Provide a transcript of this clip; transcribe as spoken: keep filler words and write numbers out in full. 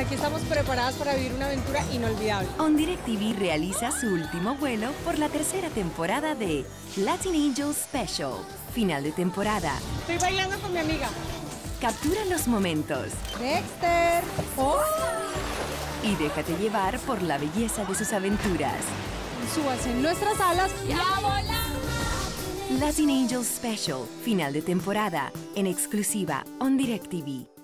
aquí estamos preparadas para vivir una aventura inolvidable. OnDIRECTV realiza su último vuelo por la tercera temporada de Latin Angels Special, final de temporada. Estoy bailando con mi amiga. Captura los momentos. Dexter. Oh. Y déjate llevar por la belleza de sus aventuras. Súbase en nuestras alas y a volar. Latin Angels Special, final de temporada, en exclusiva OnDIRECTV.